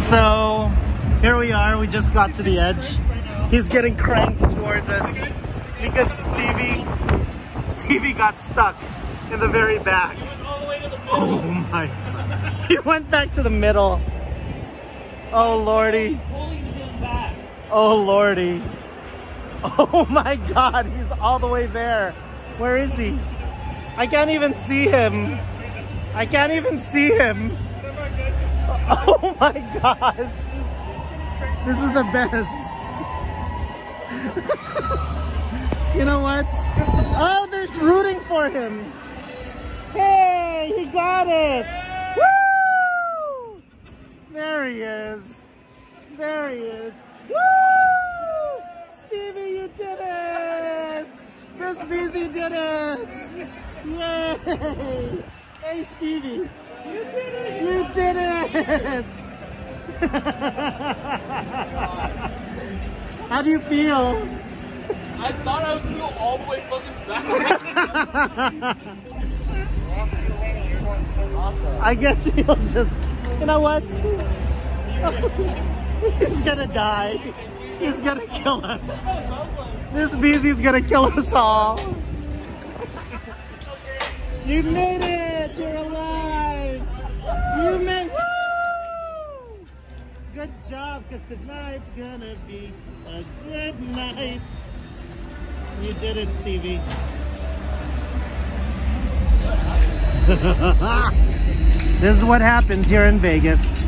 So here we are, we just got to the edge. He's getting cranked towards us because Stevie got stuck in the very back. Oh my god. He went back to the middle. Oh lordy. Oh lordy. Oh my god, he's all the way there. Where is he? I can't even see him. I can't even see him. Oh my gosh. This is the best. You know what? Oh, they're rooting for him. Hey, he got it. Woo! There he is. There he is. Woo! Stevie, you did it! Miss Beezy did it! Yay! Hey, Stevie! You did it! You did it! How do you feel? I thought I was going to go all the way fucking back. I guess he'll just... You know what? He's gonna die. He's gonna kill us. This Beezy's gonna kill us all. You made it! You're alive! You made... Woo! Good job, because tonight's gonna be a good night. You did it, Stevie. This is what happens here in Vegas.